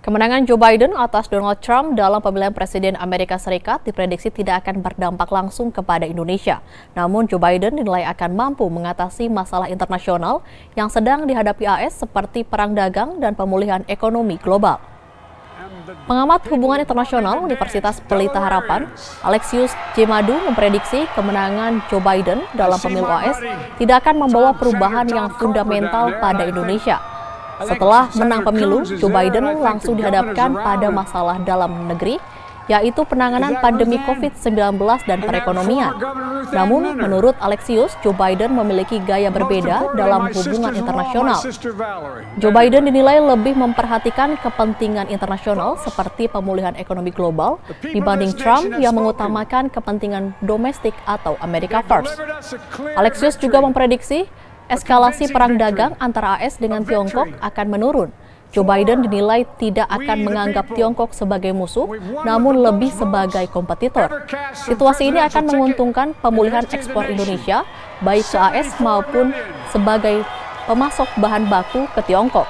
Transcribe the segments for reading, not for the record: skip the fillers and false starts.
Kemenangan Joe Biden atas Donald Trump dalam pemilihan presiden Amerika Serikat diprediksi tidak akan berdampak langsung kepada Indonesia. Namun Joe Biden dinilai akan mampu mengatasi masalah internasional yang sedang dihadapi AS seperti perang dagang dan pemulihan ekonomi global. Pengamat hubungan internasional Universitas Pelita Harapan, Alexius Jemadu memprediksi kemenangan Joe Biden dalam pemilu AS tidak akan membawa perubahan yang fundamental pada Indonesia. Setelah menang pemilu, Joe Biden langsung dihadapkan pada masalah dalam negeri, yaitu penanganan pandemi COVID-19 dan perekonomian. Namun, menurut Alexius, Joe Biden memiliki gaya berbeda dalam hubungan internasional. Joe Biden dinilai lebih memperhatikan kepentingan internasional seperti pemulihan ekonomi global dibanding Trump yang mengutamakan kepentingan domestik atau America First. Alexius juga memprediksi eskalasi perang dagang antara AS dengan Tiongkok akan menurun. Joe Biden dinilai tidak akan menganggap Tiongkok sebagai musuh, namun lebih sebagai kompetitor. Situasi ini akan menguntungkan pemulihan ekspor Indonesia, baik ke AS maupun sebagai pemasok bahan baku ke Tiongkok.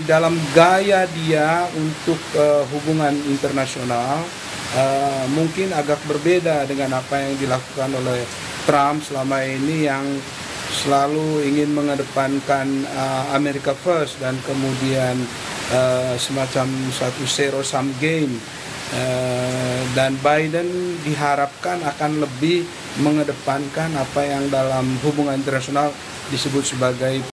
Di dalam gaya dia untuk hubungan internasional, mungkin agak berbeda dengan apa yang dilakukan oleh Trump selama ini yang selalu ingin mengedepankan America First dan kemudian semacam satu zero-sum game, dan Biden diharapkan akan lebih mengedepankan apa yang dalam hubungan internasional disebut sebagai